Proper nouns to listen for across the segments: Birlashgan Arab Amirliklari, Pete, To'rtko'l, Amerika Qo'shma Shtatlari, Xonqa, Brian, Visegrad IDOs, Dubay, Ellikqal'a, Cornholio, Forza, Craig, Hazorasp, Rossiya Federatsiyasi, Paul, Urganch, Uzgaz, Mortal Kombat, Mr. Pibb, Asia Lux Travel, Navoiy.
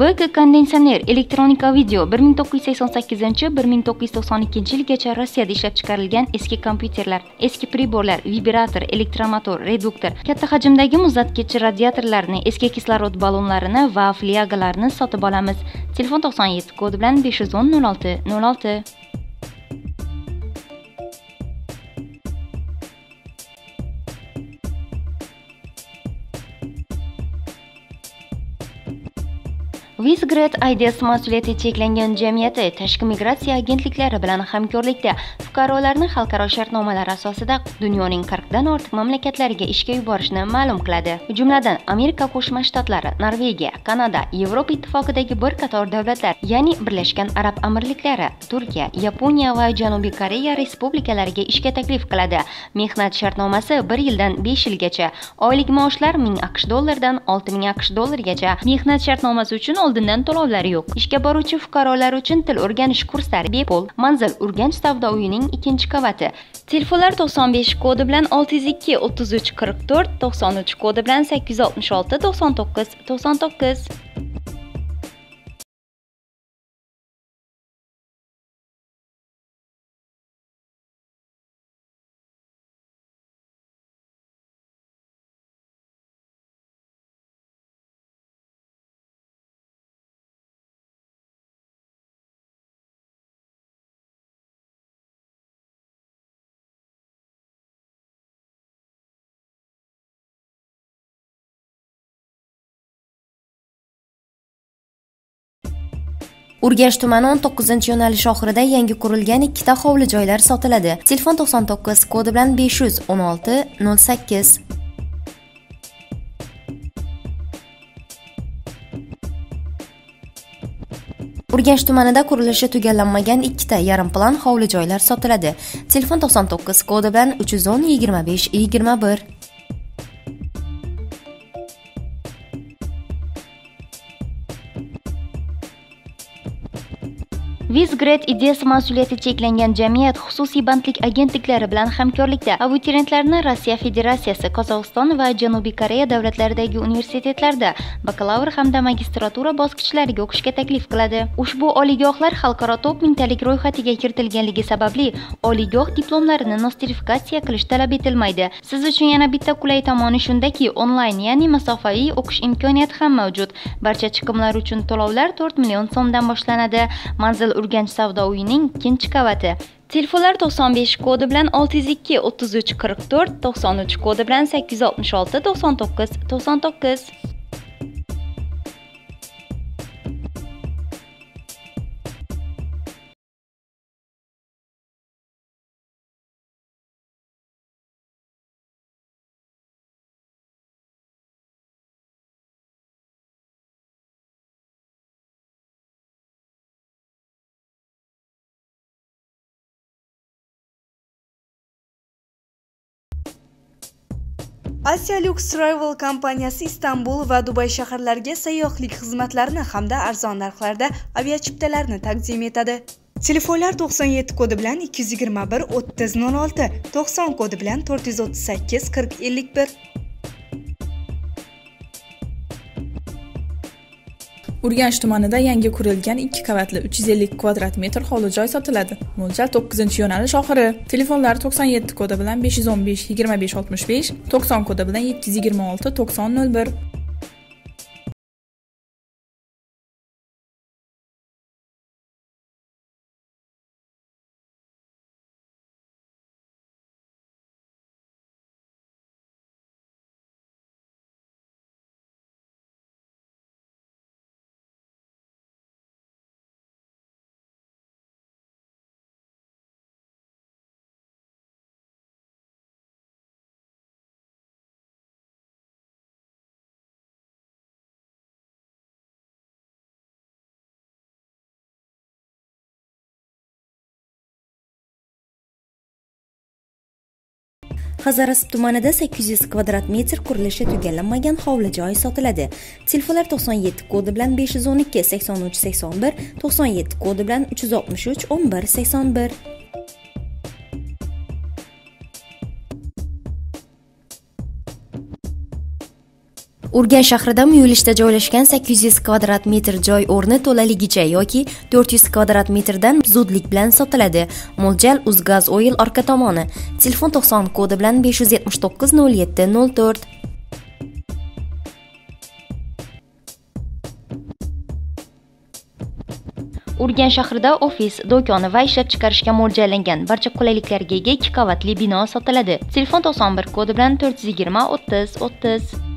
BK kondensioner elektronika video 1988-1992 yilgacha Rossiyada ishlab chiqarilgan eski kompyuterlar, eski priborlar, vibrator, elektromotor, reduktor, katta hajmdagi muzlatkichi radiatorlarni, eski kislorod ballonlarini va flyagalarni sotib olamiz. Telefon 97 kodi bilan 510 06 06. Visegrad IDOs mas'uliyati cheklangan jamiyati tashqi migratsiya agentliklari bilan hamkorlikda fuqarolarni xalqaro shartnomalar asosida dunyoning 40 dan ortiq mamlakatlariga ishga yuborishni ma'lum qiladi. Jumladan, Amerika Qo'shma Shtatlari, Norvegiya, Kanada, Yevropa ittifoqidagi bir qator davlatlar, ya'ni Birlashgan Arab Amirliklari, Turkiya, Yaponiya va Janubiy Koreya respublikalariga ishga taklif qiladi. Mehnat shartnomasi 1 yildan 5 yilgacha, oylik maoshlar 1000 AQSh dollaridan 6000 AQSh dollarigacha. Mehnat shartnomasi uchun oldindan to'lovlar yo'q. Ishga boruvchi fuqarolar uchun til o'rganish kurslari bepul. Manzil Urganch savdo uyining 2-qavati. Telefonlar 95 kodi bilan 602 33 44, 93 kodi bilan 866 99 99. Urganch tumani 19-yo'nalish oxirida yangi qurilgan 2 ta hovli joylar sotiladi. Telefon 99 kodi bilan 516 08. Urganch tumanida qurilishi tugallanmagan 2 ta yarim plan hovli joylar sotiladi. Telefon 99 kodi bilan 310 25 21. Visegrad IDOs mas'uliyati cheklangan jamiyat xususiy bandlik agentliklari bilan hamkorlikda abituriyentlarni Rossiya Federatsiyasi, Qozog'iston va Janubiy Koreya davlatlaridagi universitetlarda bakalavr hamda magistratura bosqichlariga o'qishga taklif qiladi. Ushbu oliygohlar xalqaro top mintalik ro'yxatiga kiritilganligi sababli oliygoh diplomlarini nostrifikatsiya qilish talab etilmaydi. Siz uchun yana bitta qulay tomoni shundaki, onlayn, ya'ni masofaviy o'qish imkoniyati ham mavjud. Barcha chiqimlar uchun to'lovlar 4 million so'mdan boshlanadi. Manzil Urganch savdo uyining 2-qavati. Telefonlar 95 kodi bilan 602 33 44, 93 kodi bilan 866 99 99. Asia Lux Travel kompaniyasi Istanbul va Dubay shaharlariga sayyohlik xizmatlarini hamda arzon narxlarda aviachiptalarni taqdim etadi. Telefonlar 97 kodi bilan 221 30 06, 90 kodi bilan 438 40 51. Urganch tumanida yangi qurilgan 2 qavatli 350 kvadrat metr hovli joy sotiladi. Mo'ljal 9-yo'nalish oxiri. Telefonlar 97 kodi bilan 515 25 65, 90 kodi bilan 726 90 01. Hazorasp tumanida 800 kvadrat metr qurilishi tugallanmagan hovli joy sotiladi. Telefonlar 97 kodi bilan 512 83 81, 97 kodi bilan 363 11 81. Urgan shahrida muyulishda joylashgan 800 kvadrat metr joy o'rni to'laligicha yoki 400 kvadrat metrdan zudlik bilan sotiladi. Mo'ljal Uzgaz Oil orqa tomoni. Telefon 90 kodi bilan 579 07 04. Urgan shahrida ofis, do'koni va ishlab chiqarishga mo'ljallangan barcha qulayliklarga ega 2 qavatli bino sotiladi. Telefon 91 kodi bilan 420 30 30.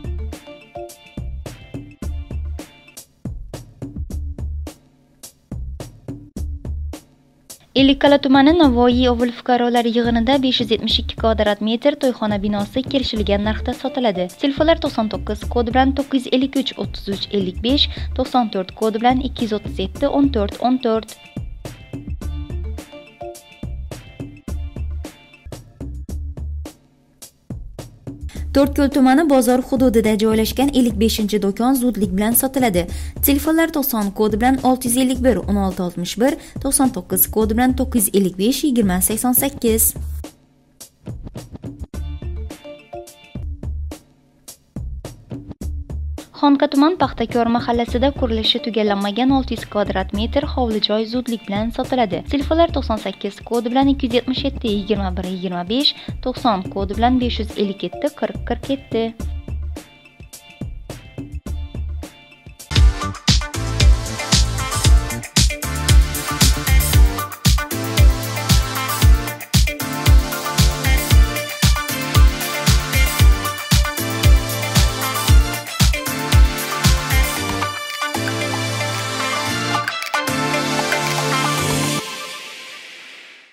Ellikqal'a tumani Navoiy ovul fuqarolari yig'inida 572 kvadrat metr to'yxona binosi kelishilgan narxda sotiladi. Telefonlar 99 kodi bilan 953 33 55, 94 kodi bilan 237 14 14. To'rtko'l tumani bozor hududida joylashgan 55-do'kon zudlik bilan sotiladi. Telefonlar 90 kodi bilan 651 1661, 99 kodi bilan 955 2088. Xonqa tuman Paxtakor mahallasida qurilishi tugallanmagan 600 kvadrat metr hovli joy zudlik bilan sotiladi. Telefonlar 98 kodi bilan 277 21 25, 90 kodi bilan 557 40 47.